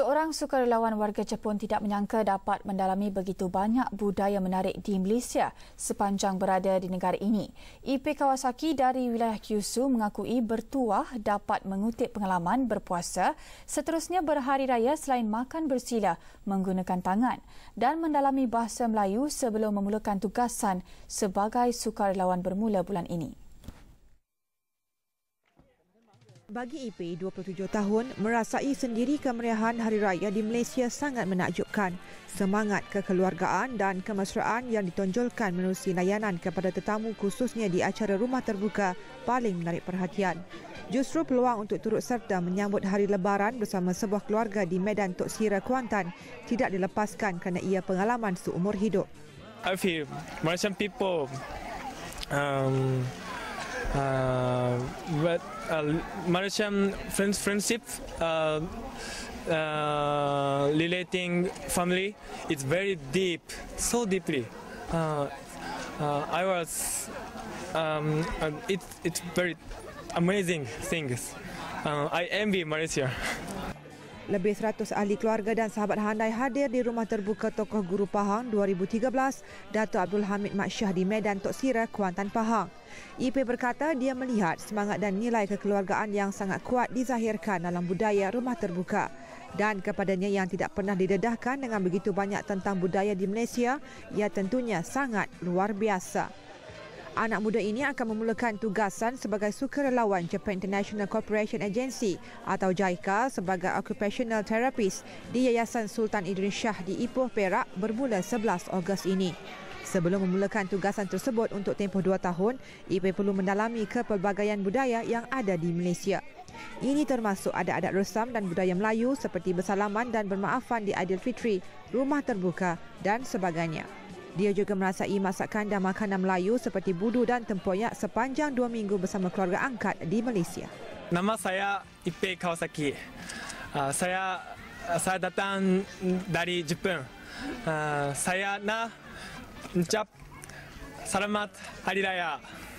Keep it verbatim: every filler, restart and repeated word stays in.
Seorang sukarelawan warga Jepun tidak menyangka dapat mendalami begitu banyak budaya menarik di Malaysia sepanjang berada di negara ini. Ippei Kawasaki dari wilayah Kyusu mengakui bertuah dapat mengutip pengalaman berpuasa seterusnya berhari raya selain makan bersila menggunakan tangan dan mendalami bahasa Melayu sebelum memulakan tugasan sebagai sukarelawan bermula bulan ini. Bagi Ippei, dua puluh tujuh tahun, merasai sendiri kemeriahan Hari Raya di Malaysia sangat menakjubkan. Semangat kekeluargaan dan kemesraan yang ditonjolkan menerusi layanan kepada tetamu khususnya di acara rumah terbuka paling menarik perhatian. Justru peluang untuk turut serta menyambut Hari Lebaran bersama sebuah keluarga di Medan Toksira, Kuantan tidak dilepaskan kerana ia pengalaman seumur hidup. I feel Malaysian people um Uh, but uh, Malaysian friends, friendship, uh, uh, relating family, it's very deep, so deeply. Uh, uh, I was, um, uh, it, it's very amazing things. Uh, I envy Malaysia. Lebih seratus ahli keluarga dan sahabat handai hadir di rumah terbuka Tokoh Guru Pahang dua ribu tiga belas, Dato' Abdul Hamid Maksyah di Medan Toksira, Kuantan, Pahang. Ippei berkata dia melihat semangat dan nilai kekeluargaan yang sangat kuat dizahirkan dalam budaya rumah terbuka. Dan kepadanya yang tidak pernah didedahkan dengan begitu banyak tentang budaya di Malaysia, ia tentunya sangat luar biasa. Anak muda ini akan memulakan tugasan sebagai sukarelawan Japan International Cooperation Agency atau JICA sebagai Occupational Therapist di Yayasan Sultan Idris Shah di Ipoh, Perak bermula sebelas Ogos ini. Sebelum memulakan tugasan tersebut untuk tempoh dua tahun, Ippei perlu mendalami kepelbagaian budaya yang ada di Malaysia. Ini termasuk adat-adat resam dan budaya Melayu seperti bersalaman dan bermaafan di Aidilfitri, rumah terbuka dan sebagainya. Dia juga merasai masakan dan makanan Melayu seperti budu dan tempoyak sepanjang dua minggu bersama keluarga angkat di Malaysia. Nama saya Ippei Kawasaki. Uh, saya saya datang dari Jepun. Uh, saya nak ucap selamat Hari Raya.